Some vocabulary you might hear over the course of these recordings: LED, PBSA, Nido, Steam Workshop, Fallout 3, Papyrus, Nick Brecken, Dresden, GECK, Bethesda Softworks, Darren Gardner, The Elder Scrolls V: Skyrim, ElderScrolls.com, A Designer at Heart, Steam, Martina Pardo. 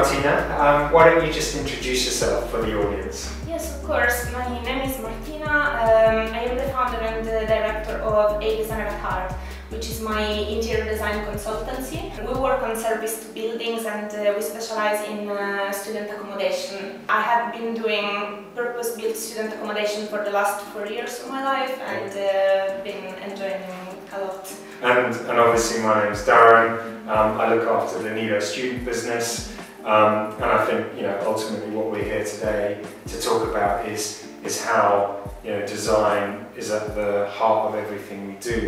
Martina, why don't you just introduce yourself for the audience? Yes, of course. My name is Martina. I am the founder and the director of A Designer at Heart, which is my interior design consultancy. We work on service to buildings and we specialize in student accommodation. I have been doing purpose-built student accommodation for the last 4 years of my life and been enjoying it a lot. And obviously my name is Darren. I look after the Nido student business, and I think ultimately what we're here today to talk about is how design is at the heart of everything we do.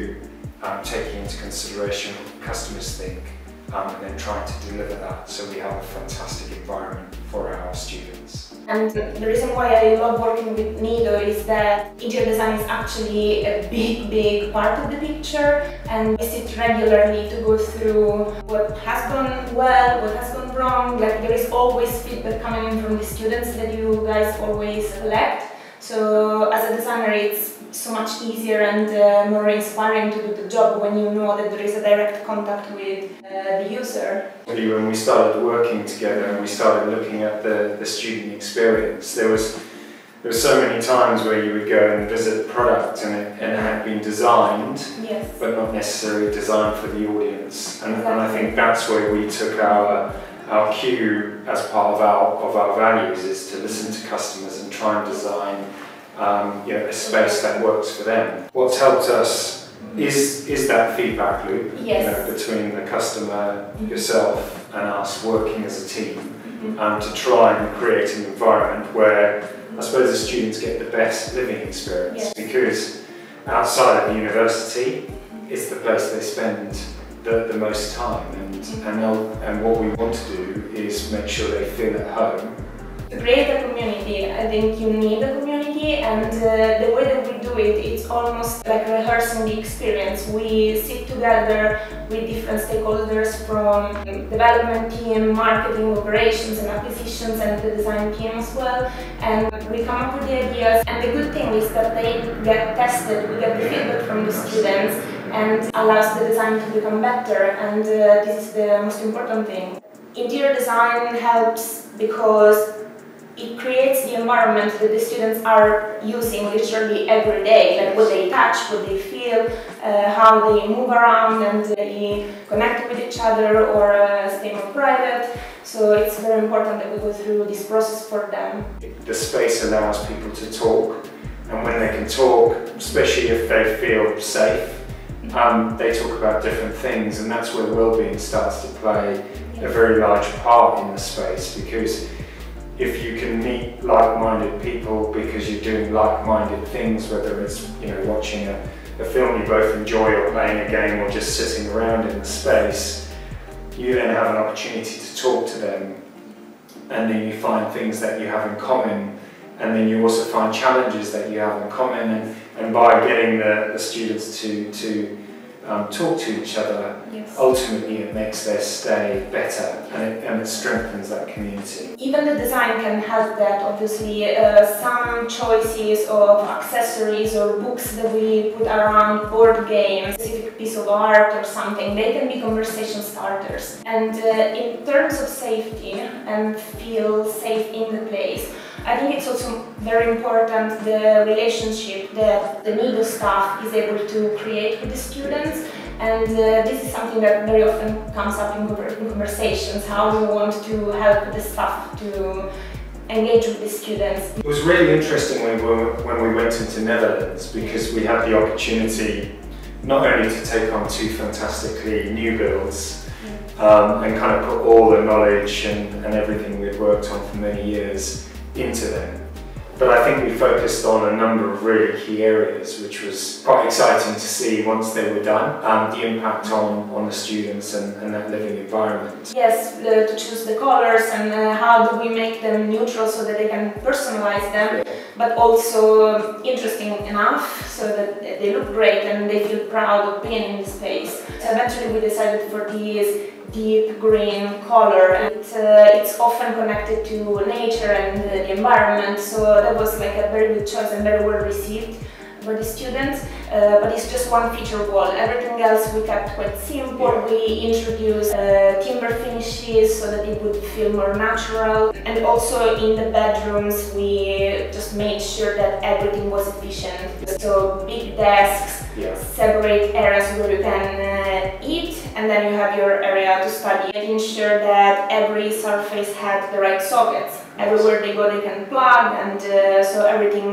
Taking into consideration what customers think and then trying to deliver that so we have a fantastic environment for our students. And the reason why I love working with Nido is that interior design is actually a big part of the picture, and we sit regularly to go through what has gone well, what has gone wrong. Like, there is always feedback coming from the students that you guys always collect. So as a designer, it's so much easier and more inspiring to do the job when you know that there is a direct contact with the user. When we started working together and we started looking at the student experience, there were so many times where you would go and visit the product and it had been designed, yes, but not necessarily designed for the audience. And, exactly. And I think that's where we took our cue as part of our values is to listen to customers and try and design a space that works for them. What's helped us is that feedback loop, yes, between the customer, yourself and us working as a team, to try and create an environment where I suppose the students get the best living experience, yes, because outside of university it's the place they spend the most time, and what we want to do is make sure they feel at home. To create a community, I think you need a community, and the way that we do it, it's almost like rehearsing the experience. We sit together with different stakeholders from development team, marketing, operations and acquisitions, and the design team as well, and we come up with the ideas, and the good thing is that they get tested, we get the feedback from the students, and allows the design to become better, and this is the most important thing. Interior design helps because it creates the environment that the students are using literally every day, like what they touch, what they feel, how they move around and they connect with each other or stay more private. So it's very important that we go through this process for them. The space allows people to talk, and when they can talk, especially if they feel safe, they talk about different things, and that's where well-being starts to play a very large part in the space, because if you can meet like-minded people because you're doing like-minded things, whether it's watching a film you both enjoy or playing a game or just sitting around in the space, you then have an opportunity to talk to them, and then you find things that you have in common, and then you also find challenges that you have in common, and by getting the students to talk to each other, yes, ultimately it makes their stay better, and it strengthens that community. Even the design can help that, obviously. Some choices of accessories or books that we put around, board games, specific piece of art or something, they can be conversation starters. And in terms of safety and feel safe in the place, I think it's also very important the relationship that the Nido staff is able to create with the students, and this is something that very often comes up in conversations, how we want to help the staff to engage with the students. It was really interesting when we went into Netherlands, because we had the opportunity not only to take on two fantastically new builds and kind of put all the knowledge and everything we'd worked on for many years into them, but I think we focused on a number of really key areas, which was quite exciting to see once they were done, the impact on the students and that living environment. Yes, to choose the colors and how do we make them neutral so that they can personalize them, yeah, but also interesting enough so that they look great and they feel proud of being in the space. So eventually we decided for these deep green color, and it's often connected to nature and the environment, so that was like a very good choice and very well received for the students. But it's just one feature wall. Everything else we kept quite simple. We introduced timber finish dishes so that it would feel more natural. And also in the bedrooms we just made sure that everything was efficient. So big desks, separate areas where you can eat, and then you have your area to study, making sure that every surface had the right sockets. Everywhere they go they can plug, and so everything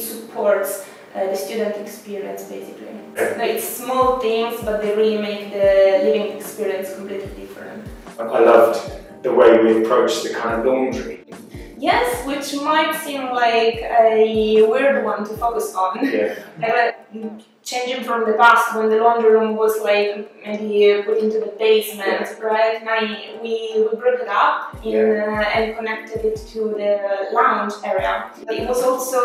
supports the student experience, basically. So it's small things, but they really make the living experience completely different. I loved the way we approached the kind of laundry. Yes, which might seem like a weird one to focus on. Yeah. Changing from the past, when the laundry room was like maybe put into the basement, right? Now we broke it up in, and connected it to the lounge area. It was also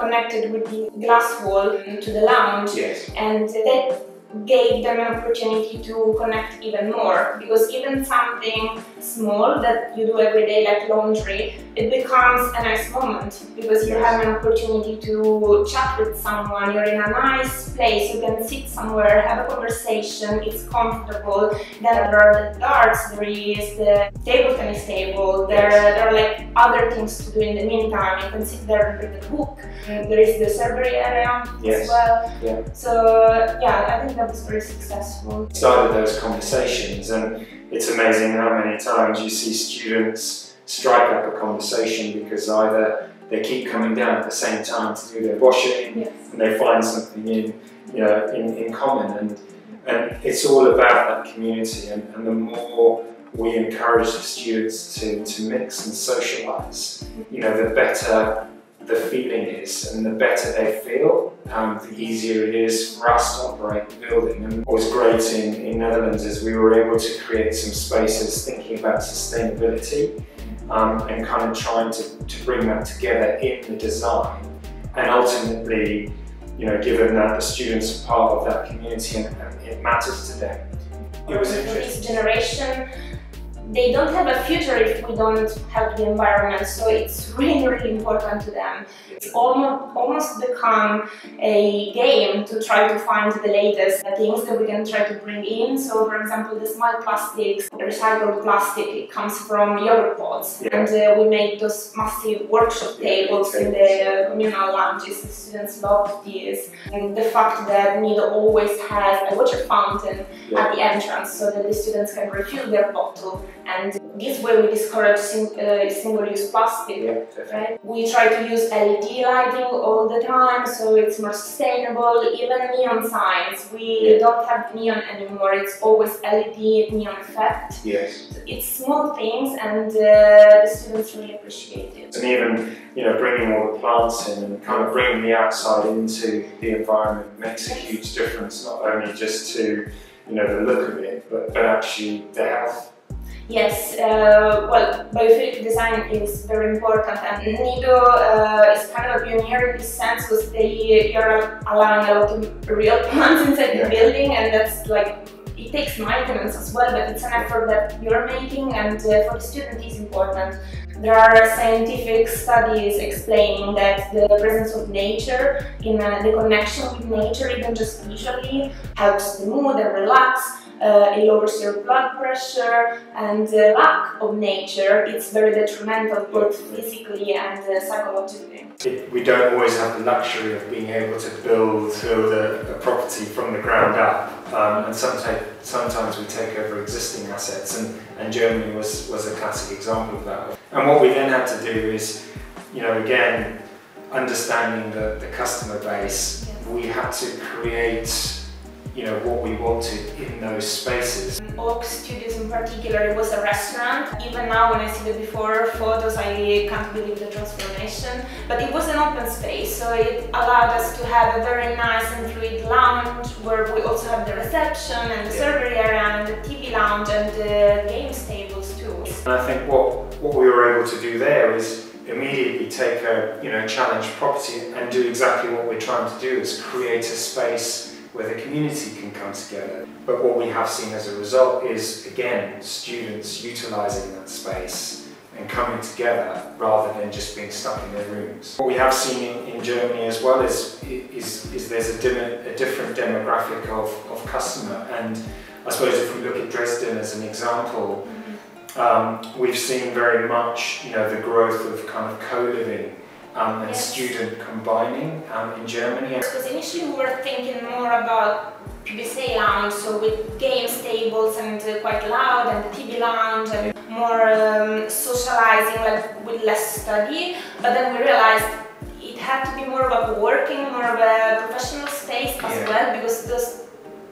connected with the glass wall to the lounge, and that gave them an opportunity to connect even more, because even something small that you do every day, like laundry, it becomes a nice moment because you have an opportunity to chat with someone, you're in a nice place, you can sit somewhere, have a conversation, it's comfortable. Then there are the darts, there is the table tennis table, there are like other things to do in the meantime, you can sit there with a book, there is the surgery area as well. So yeah, I think that was very successful. Started those conversations, and it's amazing how many times you see students strike up a conversation because either they keep coming down at the same time to do their washing, and they find something in, you know, in common, and it's all about that community, and the more we encourage the students to mix and socialise, you know, the better the feeling is, and the better they feel, the easier it is for us to operate the building. And what was great in Netherlands is we were able to create some spaces thinking about sustainability, and kind of trying to bring that together in the design. And ultimately, you know, given that the students are part of that community and it matters to them, it was interesting. This generation, they don't have a future if we don't help the environment, so it's really, really important to them. It's almost become a game to try to find the latest things that we can try to bring in. So, for example, the small plastics, the recycled plastic, it comes from yogurt pots, and we made those massive workshop tables in the communal lounges. The students loved this, and the fact that Nido always has a water fountain at the entrance so that the students can refill their bottle. And this way we discourage single-use plastic, right? We try to use LED lighting all the time, so it's more sustainable. Even neon signs, we don't have neon anymore, it's always LED neon effect. So it's small things, and the students really appreciate it. And even, you know, bringing all the plants in and kind of bringing the outside into the environment makes a huge difference, not only just to, you know, the look of it, but actually the health. Yes, well, biophilic design is very important, and Nido is kind of a pioneer in this sense, because you're allowing a lot of real plants inside the building, and that's like, it takes maintenance as well, but it's an effort that you're making, and for the student it's important. There are scientific studies explaining that the presence of nature, in the connection with nature, even just visually, helps the mood and relax. It lowers your blood pressure, and the lack of nature, it's very detrimental both physically and psychologically. We don't always have the luxury of being able to build a property from the ground up, and sometimes we take over existing assets, and Germany was a classic example of that. And what we then had to do is, you know, again, understanding the customer base, we had to create, you know, what we wanted in those spaces. Oak Studios in particular, it was a restaurant. Even now when I see the before photos, I can't believe the transformation. But it was an open space, so it allowed us to have a very nice and fluid lounge where we also have the reception and the surgery area and the TV lounge and the games tables too. And I think what we were able to do there is immediately take a, you know, challenge property and do exactly what we're trying to do, is create a space where the community can come together. But what we have seen as a result is, again, students utilising that space and coming together rather than just being stuck in their rooms. What we have seen in Germany as well is there's a different demographic of customer, and I suppose if we look at Dresden as an example, we've seen very much, the growth of kind of co-living and student combining in Germany. Because initially we were thinking more about PBSA lounge, so with games tables and quite loud, and the TV lounge and more socializing, like with less study. But then we realized it had to be more about working, more of a professional space as well, because those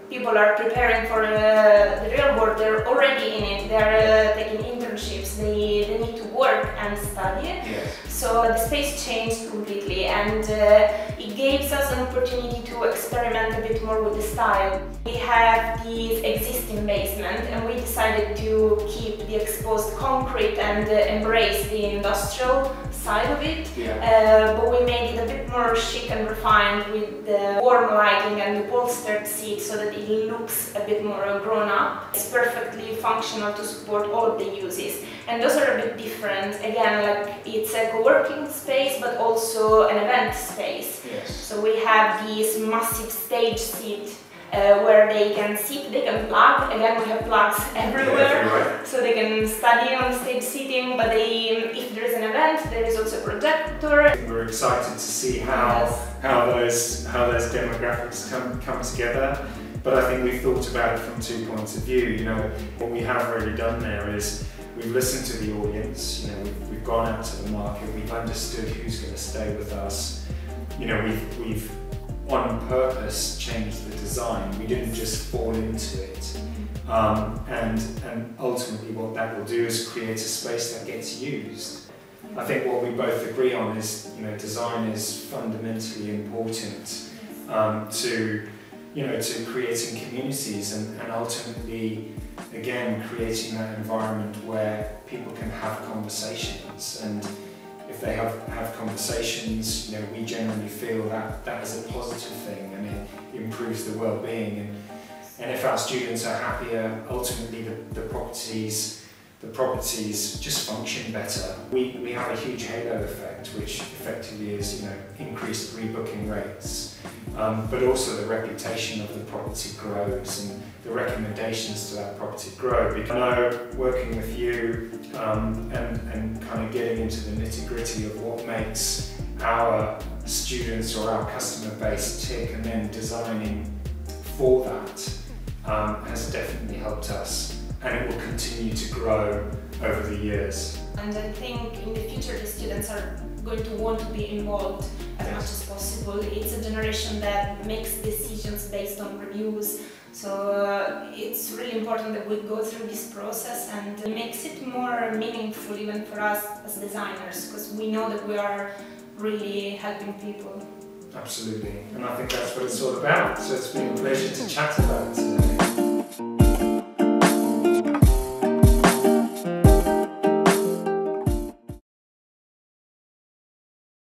people are preparing for the real world. They're already in it. They're taking internships. They need to work and study. So the space changed completely, and it gives us an opportunity to experiment a bit more with the style. We have this existing basement, and we decided to keep the exposed concrete and embrace the industrial side of it. But we made it a bit more chic and refined with the warm lighting and the bolstered seat, so that it looks a bit more grown up. It's perfectly functional to support all of the uses. And those are a bit different. Again, like it's a co-working space, but also an event space. So we have this massive stage seat where they can sit, they can plug. Again, we have plugs everywhere, so they can study on stage seating. But they, if there is an event, there is also a projector. We're excited to see how those demographics come together. But I think we've thought about it from two points of view. What we have really done there is we've listened to the audience. We've gone out to the market. We've understood who's going to stay with us. We've on purpose changed the design. We didn't just fall into it. And ultimately, what that will do is create a space that gets used. I think what we both agree on is, design is fundamentally important to creating communities and ultimately, again, creating that environment where people can have conversations. And if they have conversations, we generally feel that that is a positive thing, and it improves the well-being. And if our students are happier, ultimately the properties just function better. We have a huge halo effect, which effectively is increased rebooking rates, but also the reputation of the property grows and the recommendations to that property grow. Because I know working with you and kind of getting into the nitty-gritty of what makes our students or our customer base tick and then designing for that has definitely helped us. And it will continue to grow over the years. And I think in the future the students are going to want to be involved as much as possible. It's a generation that makes decisions based on reviews, so it's really important that we go through this process, and it makes it more meaningful even for us as designers, because we know that we are really helping people. Absolutely, and I think that's what it's all about, so it's been a pleasure to chat about.